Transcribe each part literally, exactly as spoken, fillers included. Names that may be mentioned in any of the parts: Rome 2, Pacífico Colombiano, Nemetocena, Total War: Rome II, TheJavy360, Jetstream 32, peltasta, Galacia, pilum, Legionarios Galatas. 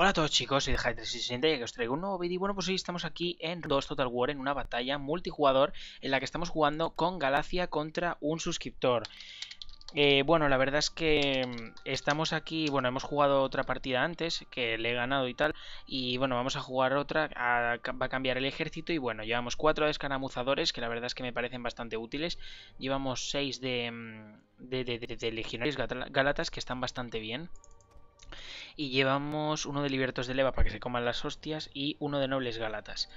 Hola a todos chicos, soy The Javi trescientos sesenta y que os traigo un nuevo vídeo. Y bueno, pues hoy estamos aquí en Rome dos Total War, en una batalla multijugador en la que estamos jugando con Galacia contra un suscriptor. Eh, bueno, la verdad es que estamos aquí, bueno, hemos jugado otra partida antes, que le he ganado y tal. Y bueno, vamos a jugar otra, a, va a cambiar el ejército y bueno, llevamos cuatro escaramuzadores, que la verdad es que me parecen bastante útiles. Llevamos seis de, de, de, de, de Legionarios Galatas, que están bastante bien. Y llevamos uno de libertos de leva para que se coman las hostias y uno de nobles galatas.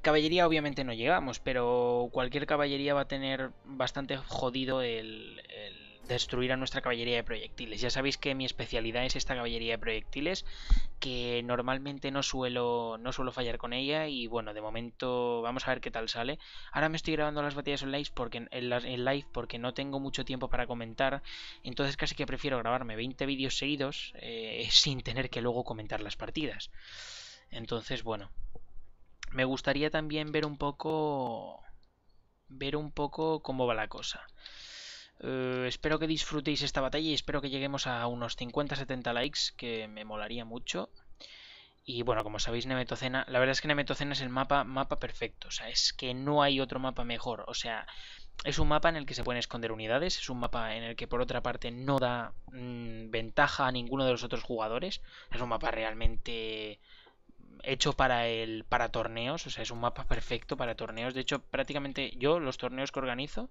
Caballería obviamente no llegamos, pero cualquier caballería va a tener bastante jodido el, el destruir a nuestra caballería de proyectiles. Ya sabéis que mi especialidad es esta caballería de proyectiles, que normalmente no suelo, no suelo fallar con ella y bueno, de momento vamos a ver qué tal sale. Ahora me estoy grabando las batallas en live porque, en la, en live porque no tengo mucho tiempo para comentar, entonces casi que prefiero grabarme veinte vídeos seguidos eh, sin tener que luego comentar las partidas. Entonces bueno, me gustaría también ver un poco, ver un poco cómo va la cosa. Uh, espero que disfrutéis esta batalla y espero que lleguemos a unos cincuenta a setenta likes, que me molaría mucho. Y bueno, como sabéis, Nemetocena, la verdad es que Nemetocena es el mapa, mapa perfecto, o sea, es que no hay otro mapa mejor, o sea, es un mapa en el que se pueden esconder unidades, es un mapa en el que por otra parte no da mmm, ventaja a ninguno de los otros jugadores, es un mapa realmente hecho para el para torneos, o sea, es un mapa perfecto para torneos. De hecho, prácticamente yo los torneos que organizo,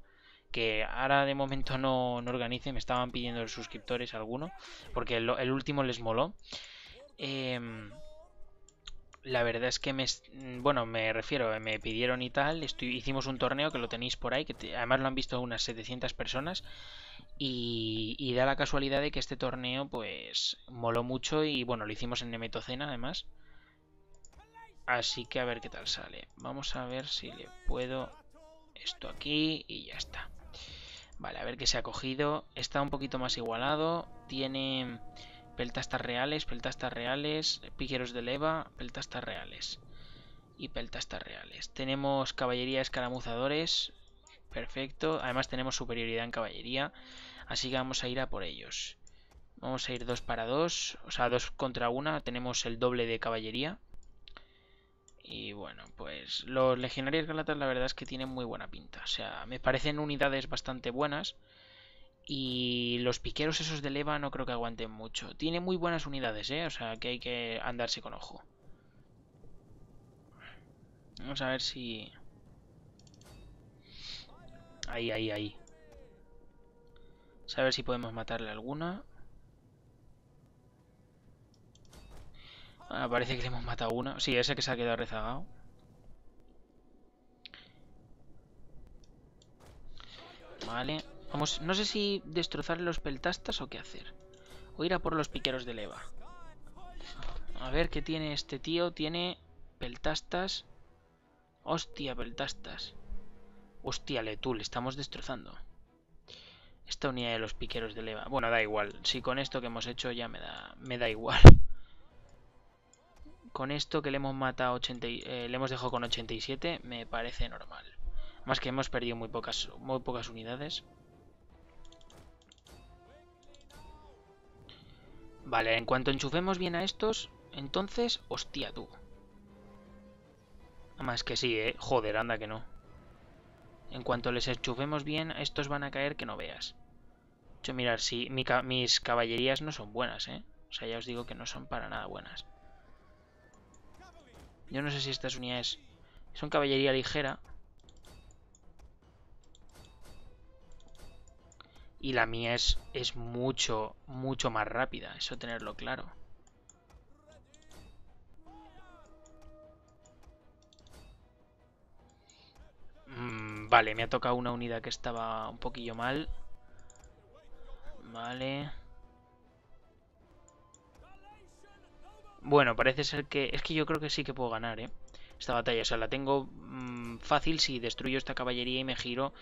que ahora de momento no, no organice, me estaban pidiendo los suscriptores alguno, porque el, el último les moló. Eh, la verdad es que me, bueno, me refiero, me pidieron y tal, estoy, hicimos un torneo que lo tenéis por ahí, que te, además lo han visto unas setecientas personas, y, y da la casualidad de que este torneo pues moló mucho y bueno, lo hicimos en Nemetocena además. Así que a ver qué tal sale. Vamos a ver si le puedo esto aquí y ya está. Vale, a ver qué se ha cogido. Está un poquito más igualado. Tiene peltastas reales, peltastas reales, piqueros de leva, peltastas reales y peltastas reales. Tenemos caballería escaramuzadores. Perfecto. Además tenemos superioridad en caballería. Así que vamos a ir a por ellos. Vamos a ir dos para dos. O sea, dos contra una. Tenemos el doble de caballería. Y bueno, pues los legionarios galatas la verdad es que tienen muy buena pinta. O sea, me parecen unidades bastante buenas. Y los piqueros esos de leva no creo que aguanten mucho. Tiene muy buenas unidades, ¿eh? O sea, que hay que andarse con ojo. Vamos a ver si... Ahí, ahí, ahí. Vamos a ver si podemos matarle alguna. Ah, parece que le hemos matado una. Sí, ese que se ha quedado rezagado. Vale. Vamos, no sé si destrozar los peltastas o qué hacer. O ir a por los piqueros de leva. A ver qué tiene este tío. Tiene peltastas. Hostia, peltastas. Hostia, le tú, le estamos destrozando. Esta unidad de los piqueros de leva. Bueno, da igual. Si con esto que hemos hecho ya me da, me da igual. Con esto que le hemos matado ochenta, eh, le hemos dejado con ochenta y siete, me parece normal. Más que hemos perdido muy pocas, muy pocas unidades. Vale, en cuanto enchufemos bien a estos, entonces, hostia tú. Más que sí, eh. Joder, anda que no. En cuanto les enchufemos bien, estos van a caer que no veas. De hecho, mirad, si mi, mis caballerías no son buenas, eh. O sea, ya os digo que no son para nada buenas. Yo no sé si estas unidades son caballería ligera. Y la mía es, es mucho, mucho más rápida. Eso tenerlo claro. Mm, vale, me ha tocado una unidad que estaba un poquillo mal. Vale. Bueno, parece ser que... Es que yo creo que sí que puedo ganar, ¿eh? Esta batalla, o sea, la tengo mmm, fácil si destruyo esta caballería y me giro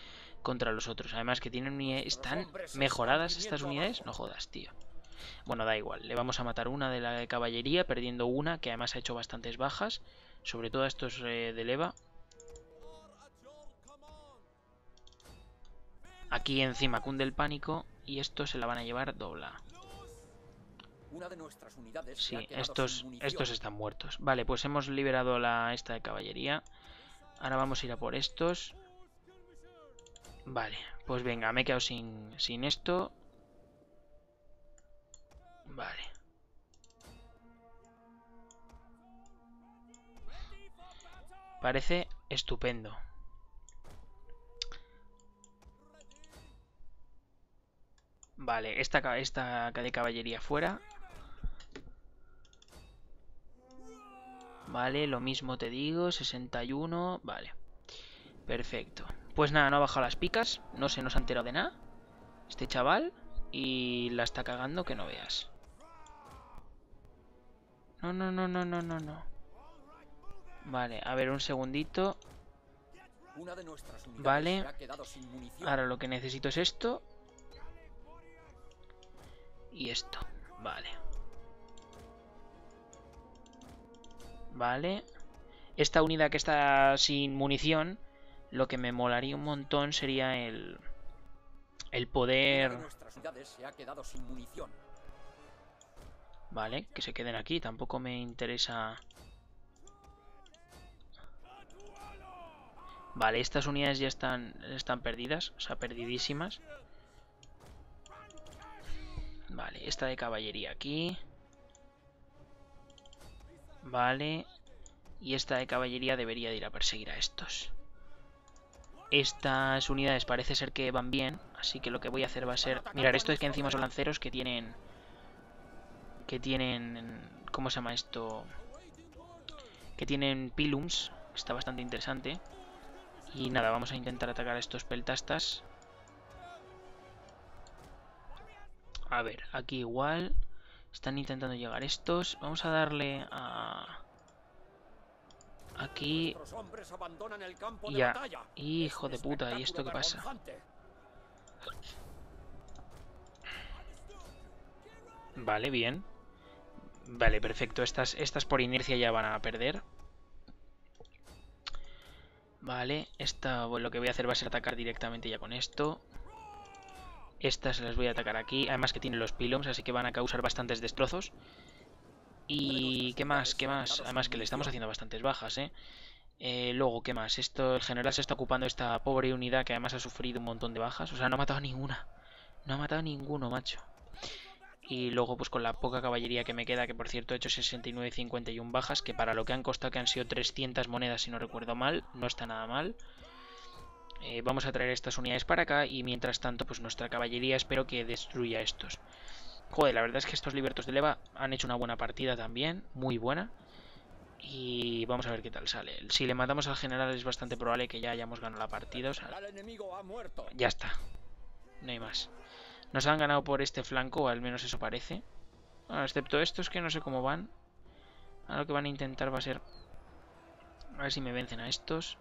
contra los otros. Además que tienen unidades... ¿Están mejoradas estas unidades? No jodas, tío. Bueno, da igual. Le vamos a matar una de la de caballería, perdiendo una, que además ha hecho bastantes bajas. Sobre todo a estos eh, de leva. Aquí encima cunde el pánico y estos se la van a llevar dobla. Sí, estos, estos están muertos. Vale, pues hemos liberado la esta de caballería. Ahora vamos a ir a por estos. Vale, pues venga, me he quedado sin, sin esto. Vale. Parece estupendo. Vale, esta, esta de caballería fuera. Vale, lo mismo te digo, sesenta y uno, vale. Perfecto. Pues nada, no ha bajado las picas, no se nos ha enterado de nada este chaval y la está cagando que no veas. No, no, no, no, no, no, no. Vale, a ver un segundito. Vale. Ahora lo que necesito es esto. Y esto, vale. Vale. Esta unidad que está sin munición, lo que me molaría un montón sería el el poder. Vale, que se queden aquí, tampoco me interesa. Vale, estas unidades ya están están perdidas, o sea, perdidísimas. Vale, esta de caballería aquí. Vale. Y esta de caballería debería de ir a perseguir a estos. Estas unidades parece ser que van bien, así que lo que voy a hacer va a ser... Mirar, esto es que encima son lanceros que tienen... Que tienen... ¿Cómo se llama esto? Que tienen pilums. Está bastante interesante. Y nada, vamos a intentar atacar a estos peltastas. A ver, aquí igual. Están intentando llegar estos. Vamos a darle a... Aquí... Y a... Hijo de puta, ¿y esto qué pasa? Vale, bien. Vale, perfecto. Estas, estas por inercia ya van a perder. Vale, esta, bueno, lo que voy a hacer va a ser atacar directamente ya con esto. Estas las voy a atacar aquí. Además que tienen los pylons, así que van a causar bastantes destrozos. Y... ¿qué más? ¿Qué más? Además que le estamos haciendo bastantes bajas, ¿eh? eh luego, ¿qué más? Esto, el general se está ocupando esta pobre unidad que además ha sufrido un montón de bajas. O sea, no ha matado ninguna. No ha matado ninguno, macho. Y luego, pues con la poca caballería que me queda, que por cierto he hecho sesenta y nueve cincuenta y uno bajas, que para lo que han costado, que han sido trescientas monedas, si no recuerdo mal, no está nada mal. Eh, vamos a traer estas unidades para acá y mientras tanto pues nuestra caballería espero que destruya estos. Joder, la verdad es que estos libertos de leva han hecho una buena partida también, muy buena. Y vamos a ver qué tal sale. Si le matamos al general es bastante probable que ya hayamos ganado la partida. O sea, ya está, no hay más. Nos han ganado por este flanco, o al menos eso parece. Bueno, excepto estos que no sé cómo van. Ahora lo que van a intentar va a ser... A ver si me vencen a estos.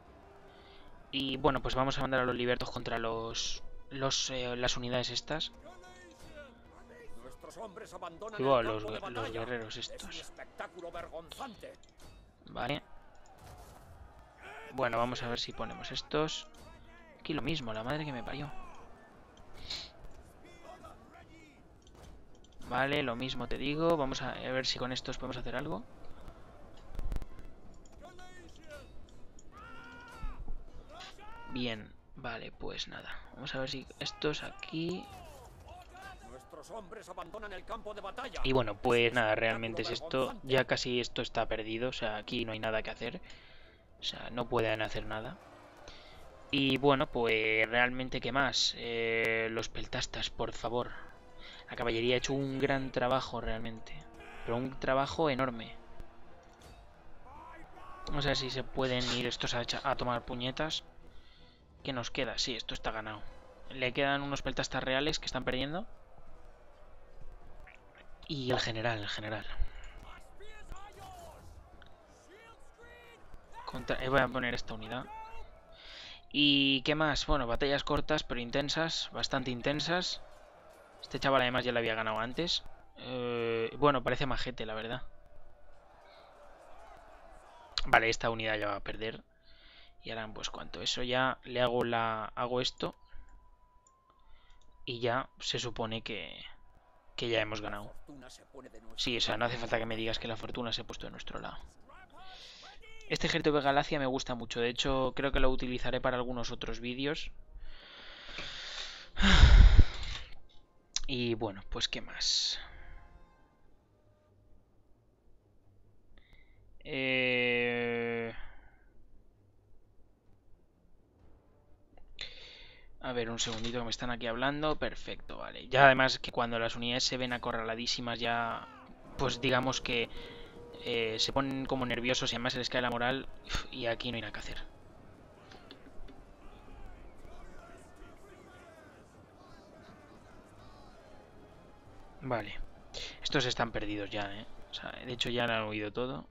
Y bueno, pues vamos a mandar a los libertos contra los, los eh, las unidades estas. Y bueno, los, los guerreros estos. Vale. Bueno, vamos a ver si ponemos estos. Aquí lo mismo, la madre que me parió. Vale, lo mismo te digo. Vamos a ver si con estos podemos hacer algo. Bien, vale, pues nada. Vamos a ver si estos aquí... Nuestros hombres abandonan el campo de batalla. Y bueno, pues nada, realmente es esto. Ya casi esto está perdido, o sea, aquí no hay nada que hacer. O sea, no pueden hacer nada. Y bueno, pues realmente, ¿qué más? Eh, los peltastas, por favor. La caballería ha hecho un gran trabajo realmente. Pero un trabajo enorme. Vamos a ver si se pueden ir estos a, a tomar puñetas. ¿Qué nos queda? Sí, esto está ganado. Le quedan unos peltastas reales que están perdiendo. Y el general, el general. Contra... Eh, voy a poner esta unidad. ¿Y qué más? Bueno, batallas cortas pero intensas. Bastante intensas. Este chaval además ya la había ganado antes. Eh, bueno, parece majete, la verdad. Vale, esta unidad ya va a perder. Y harán pues cuanto eso ya le hago la hago esto y ya se supone que que ya hemos ganado. Sí, o sea, no hace falta que me digas que la fortuna se ha puesto de nuestro lado. Este ejército de Galacia me gusta mucho. De hecho, creo que lo utilizaré para algunos otros vídeos. Y bueno, pues ¿qué más? Eh... A ver, un segundito que me están aquí hablando. Perfecto, vale. Ya además que cuando las unidades se ven acorraladísimas ya... Pues digamos que... Eh, se ponen como nerviosos y además se les cae la moral. Y aquí no hay nada que hacer. Vale. Estos están perdidos ya, ¿eh? O sea, de hecho ya lo han oído todo.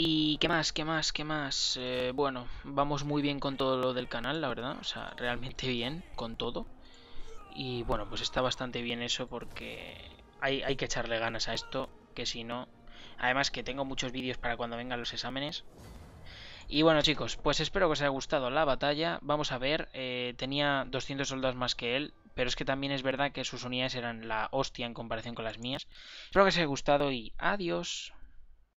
Y qué más, qué más, qué más. Eh, bueno, vamos muy bien con todo lo del canal, la verdad. O sea, realmente bien con todo. Y bueno, pues está bastante bien eso porque hay, hay que echarle ganas a esto, que si no... Además que tengo muchos vídeos para cuando vengan los exámenes. Y bueno chicos, pues espero que os haya gustado la batalla. Vamos a ver, eh, tenía doscientos soldados más que él, pero es que también es verdad que sus unidades eran la hostia en comparación con las mías. Espero que os haya gustado y adiós.